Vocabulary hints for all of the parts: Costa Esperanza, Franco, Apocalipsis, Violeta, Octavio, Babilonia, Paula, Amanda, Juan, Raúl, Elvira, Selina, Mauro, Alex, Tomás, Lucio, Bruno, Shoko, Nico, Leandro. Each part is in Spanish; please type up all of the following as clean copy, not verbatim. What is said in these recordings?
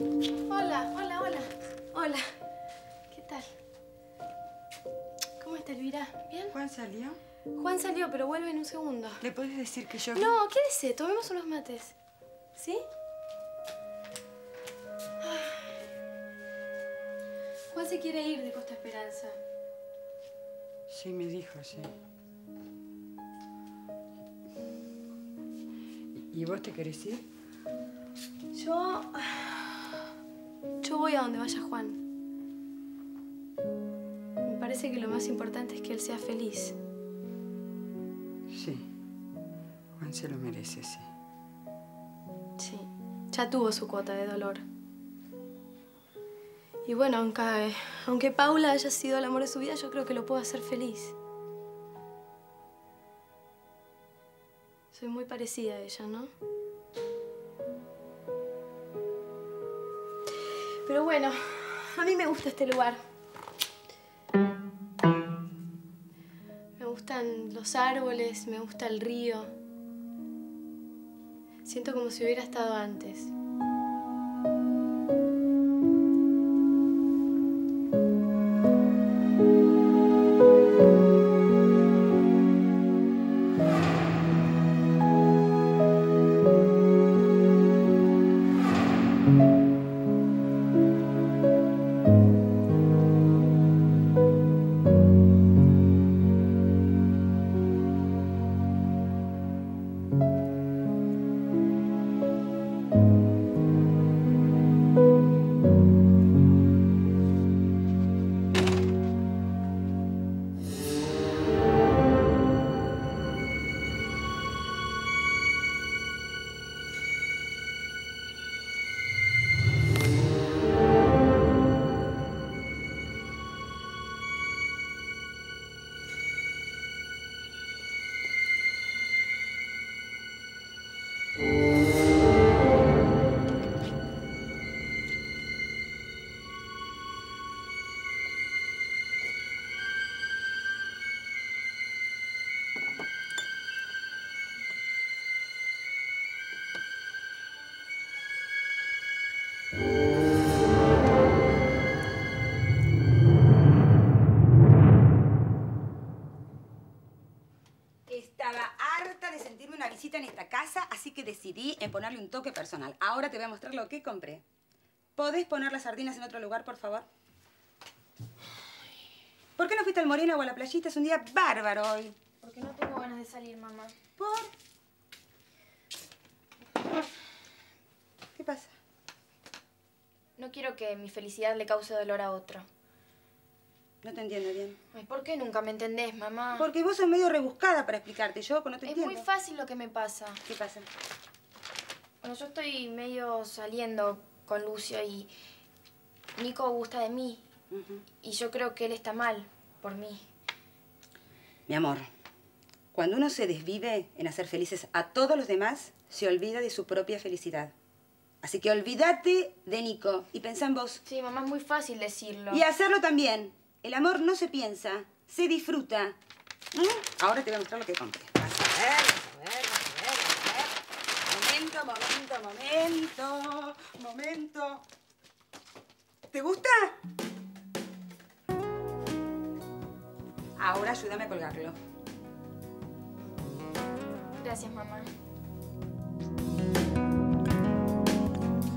Hola, hola, hola. Hola. ¿Qué tal? ¿Cómo está Elvira? ¿Bien? ¿Juan salió? Juan salió, pero vuelve en un segundo. ¿Le podés decir que yo...? No, quédese. Tomemos unos mates. ¿Sí? Juan se quiere ir de Costa Esperanza. Sí, me dijo, sí. ¿Y vos te querés ir? Yo voy a donde vaya Juan. Me parece que lo más importante es que él sea feliz. Sí. Juan se lo merece, sí. Sí. Ya tuvo su cuota de dolor. Y bueno, aunque Paula haya sido el amor de su vida, yo creo que lo puedo hacer feliz. Soy muy parecida a ella, ¿no? Pero bueno, a mí me gusta este lugar. Me gustan los árboles, me gusta el río. Siento como si hubiera estado antes. En esta casa, así que decidí en ponerle un toque personal. Ahora te voy a mostrar lo que compré. ¿Podés poner las sardinas en otro lugar, por favor? ¿Por qué no fuiste al Moreno o a la playita? Es un día bárbaro hoy. Porque no tengo ganas de salir, mamá. ¿Por? ¿Qué pasa? No quiero que mi felicidad le cause dolor a otro. No te entiendo bien. Ay, ¿por qué nunca me entendés, mamá? Porque vos sos medio rebuscada para explicarte. Yo no te entiendo. Es muy fácil lo que me pasa. ¿Qué pasa? Bueno, yo estoy medio saliendo con Lucio y Nico gusta de mí. Y yo creo que él está mal por mí. Mi amor, cuando uno se desvive en hacer felices a todos los demás, se olvida de su propia felicidad. Así que olvídate de Nico y pensá en vos. Sí, mamá, es muy fácil decirlo. Y hacerlo también. El amor no se piensa, se disfruta. Ahora te voy a mostrar lo que compré. A ver. Momento. ¿Te gusta? Ahora ayúdame a colgarlo. Gracias, mamá.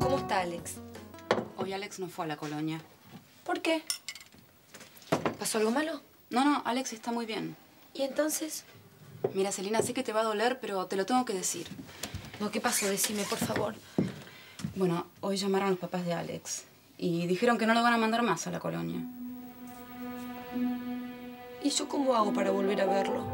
¿Cómo está Alex? Hoy Alex no fue a la colonia. ¿Por qué? ¿Pasó algo malo? No, Alex está muy bien. ¿Y entonces? Mira, Selina, sé que te va a doler, pero te lo tengo que decir. No, ¿qué pasó? Decime, por favor. Bueno, hoy llamaron a los papás de Alex y dijeron que no lo van a mandar más a la colonia. ¿Y yo cómo hago para volver a verlo?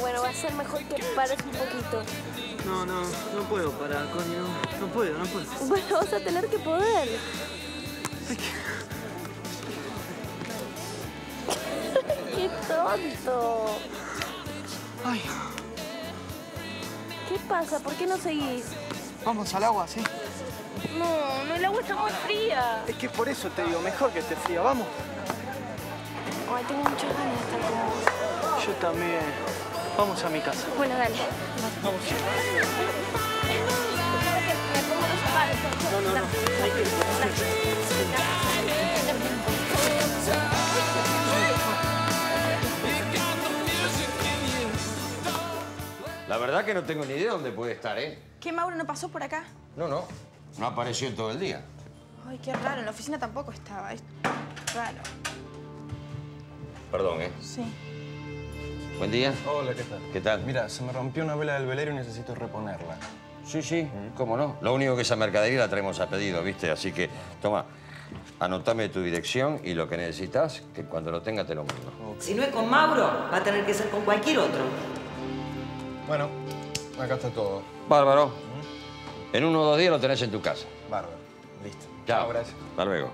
Bueno, va a ser mejor que pares un poquito. No puedo parar, coño. No puedo. Bueno, vas a tener que poder. ¡Qué tonto! Ay. ¿Qué pasa? ¿Por qué no seguís? Vamos al agua, ¿sí? No, el agua está muy fría. Es que por eso te digo, mejor que esté fría. Vamos. Ay, tengo muchas ganas de estar con vos. Yo también. Vamos a mi casa. Bueno, dale. Vamos. La verdad que no tengo ni idea de dónde puede estar, ¿eh? ¿Qué, Mauro no pasó por acá? No, no. No apareció en todo el día. Ay, qué raro. En la oficina tampoco estaba. Es raro. Perdón, ¿eh? Sí. Buen día. Hola, ¿qué tal? ¿Qué tal? Mira, se me rompió una vela del velero y necesito reponerla. Sí, sí, cómo no. Lo único que esa mercadería la traemos a pedido, ¿viste? Así que, toma, anotame tu dirección y lo que necesitas, que cuando lo tenga te lo mando. Okay. Si no es con Mauro, va a tener que ser con cualquier otro. Bueno, acá está todo. Bárbaro. En 1 o 2 días lo tenés en tu casa. Bárbaro. Listo. Chao. Gracias. Hasta luego.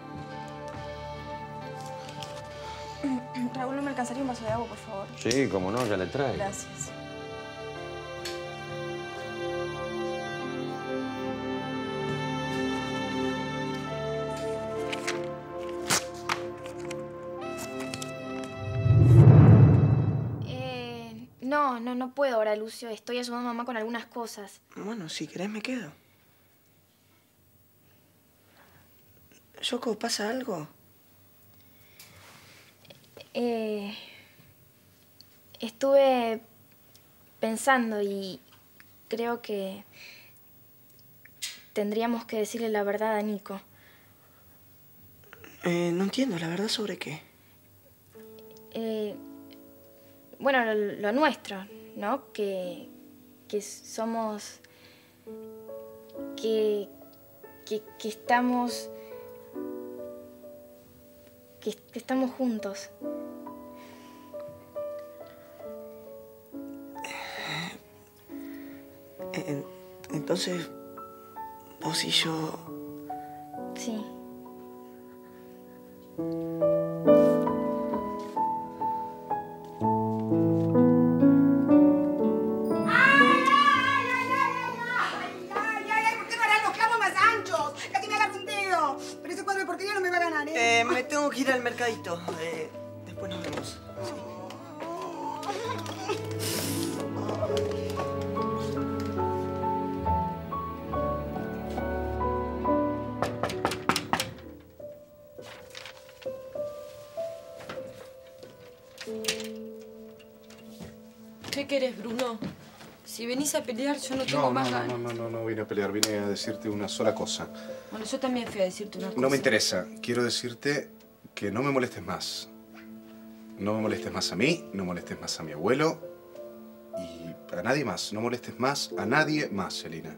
Raúl, ¿no me alcanzaría un vaso de agua, por favor? Sí, cómo no, ya le traigo. Gracias. No puedo ahora, Lucio. Estoy ayudando a mamá con algunas cosas. Bueno, si querés me quedo. Shoko, ¿pasa algo? Estuve pensando y creo que tendríamos que decirle la verdad a Nico. No entiendo, ¿la verdad sobre qué? Bueno, lo nuestro, ¿no? Que somos... Que estamos... Que estamos juntos. Entonces, vos y yo... Sí. Después nos vemos. Sí. ¿Qué querés, Bruno? Si venís a pelear, yo no tengo más ganas. No vine a pelear. Vine a decirte una sola cosa. Bueno, yo también fui a decirte una cosa. No me interesa. Quiero decirte... que no me molestes más. No me molestes más a mí, no molestes más a mi abuelo y a nadie más. No molestes más a nadie más, Selina.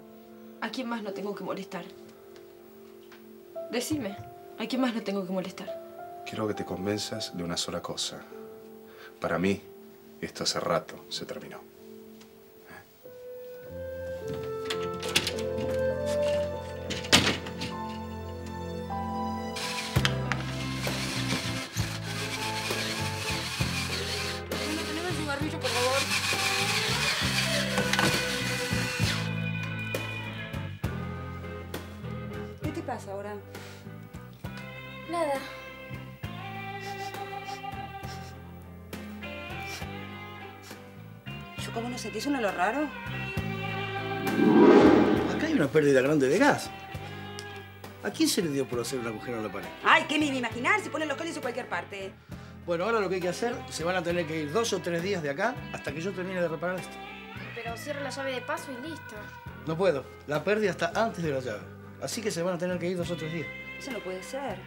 ¿A quién más no tengo que molestar? Decime, ¿a quién más no tengo que molestar? Quiero que te convenzas de una sola cosa. Para mí, esto hace rato se terminó. Ahora. Nada. ¿Yo cómo no sé? ¿Te hizo lo raro? Acá hay una pérdida grande de gas. ¿A quién se le dio por hacer un agujero en la pared? ¡Ay, qué me iba a imaginar! Se ponen los coles en cualquier parte. Bueno, ahora lo que hay que hacer, se van a tener que ir 2 o 3 días de acá hasta que yo termine de reparar esto. Pero cierro la llave de paso y listo. No puedo. La pérdida está antes de la llave. Así que se van a tener que ir 2 o 3 días. Eso no puede ser.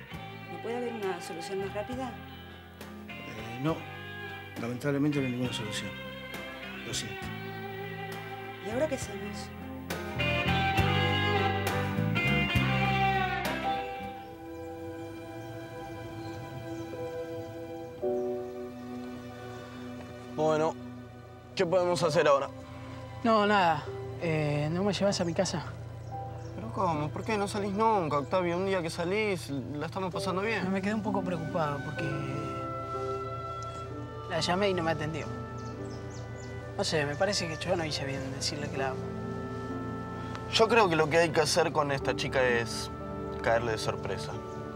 ¿No puede haber una solución más rápida? No. Lamentablemente no hay ninguna solución. Lo siento. ¿Y ahora qué hacemos? Bueno, ¿qué podemos hacer ahora? No, nada. ¿No me llevas a mi casa? ¿Cómo? ¿Por qué no salís nunca, Octavio? Un día que salís, la estamos pasando bien. Me quedé un poco preocupado porque... la llamé y no me atendió. No sé, me parece que yo no hice bien decirle que la amo. Yo creo que lo que hay que hacer con esta chica es... caerle de sorpresa.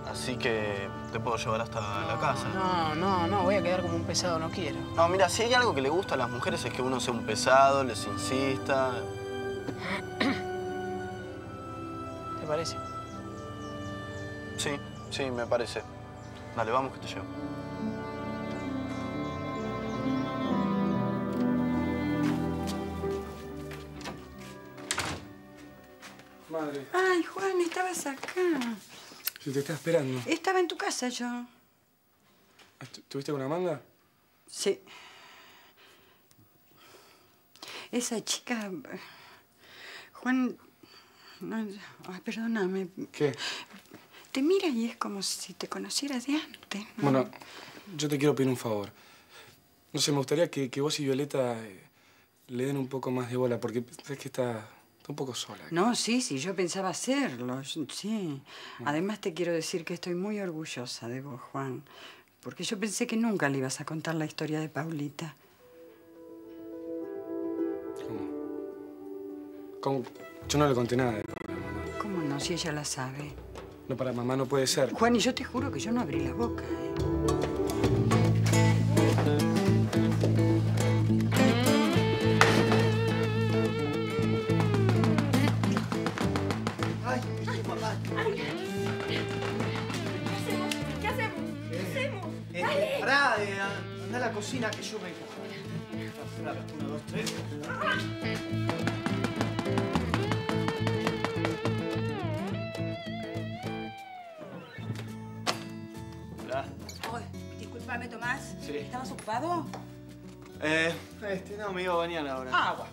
Así que te puedo llevar hasta la casa. No, voy a quedar como un pesado, no quiero. No, mira, si hay algo que le gusta a las mujeres es que uno sea un pesado, les insista. ¿Te parece? Sí, me parece. Dale, vamos que te llevo. Madre. Ay, Juan, estabas acá. Sí, te estaba esperando. Estaba en tu casa yo. ¿Tuviste con Amanda? Sí. Esa chica... Juan... No, ay, perdóname. ¿Qué? Te mira y es como si te conocieras de antes, ¿no? Bueno, yo te quiero pedir un favor. No sé, me gustaría que vos y Violeta le den un poco más de bola, porque sabés que está un poco sola. Aquí. No, sí, yo pensaba hacerlo, sí. Además te quiero decir que estoy muy orgullosa de vos, Juan, porque yo pensé que nunca le ibas a contar la historia de Paulita. ¿Cómo? Yo no le conté nada de Paula, mamá. ¿Cómo no? Si ella la sabe. No, para mamá no puede ser. Juan, y yo te juro que yo no abrí la boca, ¿eh? Ay, papá. ¿Qué hacemos? ¿Qué hacemos? Pará, andá a la cocina que yo vengo. Uno, dos, tres. Disculpame, Tomás. Sí. ¿Estabas ocupado? No, me iba a bañar ahora. Agua.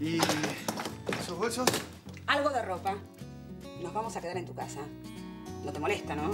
¿Y esos bolsos? Algo de ropa. Nos vamos a quedar en tu casa. No te molesta, ¿no?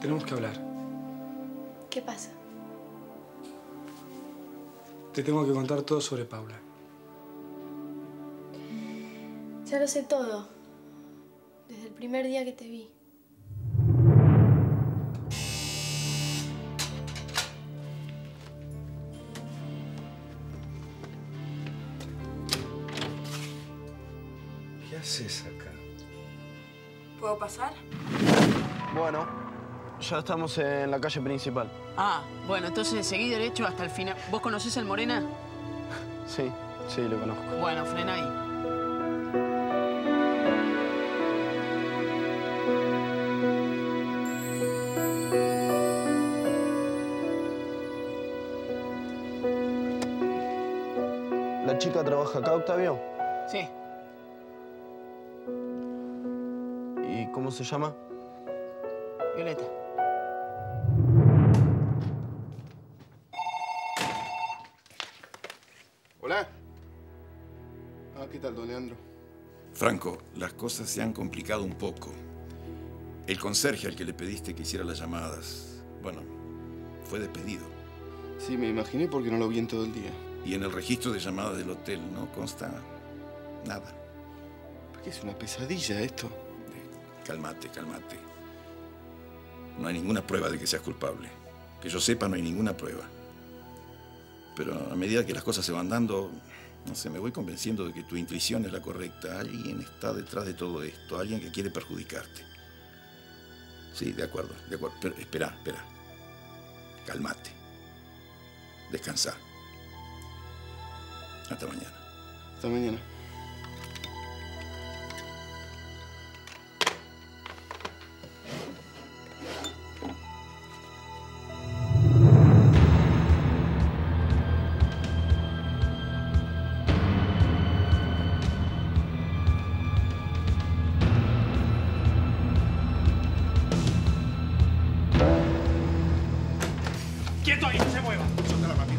Tenemos que hablar. ¿Qué pasa? Te tengo que contar todo sobre Paula. Ya lo sé todo. Desde el primer día que te vi. ¿Qué haces acá? ¿Puedo pasar? Bueno. Ya estamos en la calle principal. Ah, bueno, entonces seguí derecho hasta el final. ¿Vos conocés al Morena? Sí, lo conozco. Bueno, frena ahí. ¿La chica trabaja acá, Octavio? Sí. ¿Y cómo se llama? Violeta. Hola. ¿Qué tal, don Leandro? Franco, las cosas se han complicado un poco. El conserje al que le pediste que hiciera las llamadas, bueno, fue despedido. Sí, me imaginé porque no lo vi en todo el día. Y en el registro de llamada del hotel no consta nada. ¿Por qué es una pesadilla esto? Cálmate. No hay ninguna prueba de que seas culpable. Que yo sepa, no hay ninguna prueba. Pero a medida que las cosas se van dando, no sé, me voy convenciendo de que tu intuición es la correcta. Alguien está detrás de todo esto, alguien que quiere perjudicarte. Sí, de acuerdo. Pero espera. Calmate. Descansá. Hasta mañana. Hasta mañana. ¡Quieto ahí! ¡No se mueva! ¡Suéltala, papi!